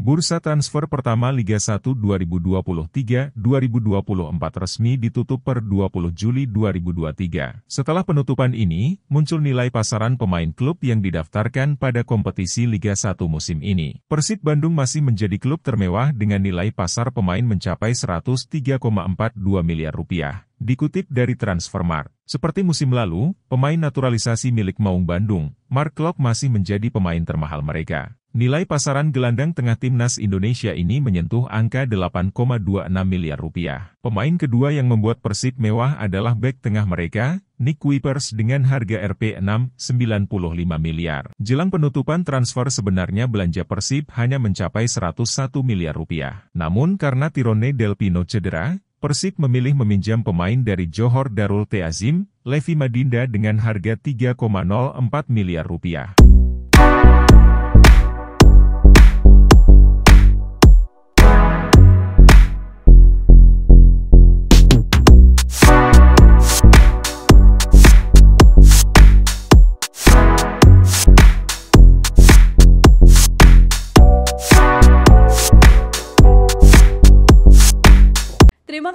Bursa transfer pertama Liga 1 2023-2024 resmi ditutup per 20 Juli 2023. Setelah penutupan ini, muncul nilai pasaran pemain klub yang didaftarkan pada kompetisi Liga 1 musim ini. Persib Bandung masih menjadi klub termewah dengan nilai pasar pemain mencapai 103,42 miliar rupiah. Dikutip dari Transfermarkt, seperti musim lalu, pemain naturalisasi milik Maung Bandung, Marc Klok masih menjadi pemain termahal mereka. Nilai pasaran gelandang tengah timnas Indonesia ini menyentuh angka 8,26 miliar rupiah. Pemain kedua yang membuat Persib mewah adalah bek tengah mereka, Nick Kuipers dengan harga Rp6,95 miliar. Jelang penutupan transfer sebenarnya belanja Persib hanya mencapai 101 miliar rupiah. Namun karena Tyronne Del Pino cedera, Persib memilih meminjam pemain dari Johor Darul Ta'zim, Levi Madinda dengan harga 3,04 miliar rupiah. Terima